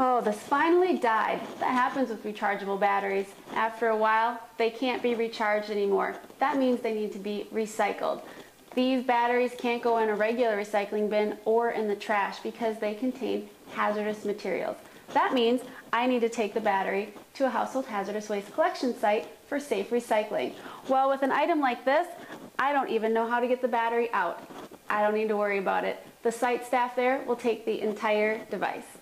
Oh, this finally died. That happens with rechargeable batteries. After a while, they can't be recharged anymore. That means they need to be recycled. These batteries can't go in a regular recycling bin or in the trash because they contain hazardous materials. That means I need to take the battery to a household hazardous waste collection site for safe recycling. Well, with an item like this, I don't even know how to get the battery out. I don't need to worry about it. The site staff there will take the entire device.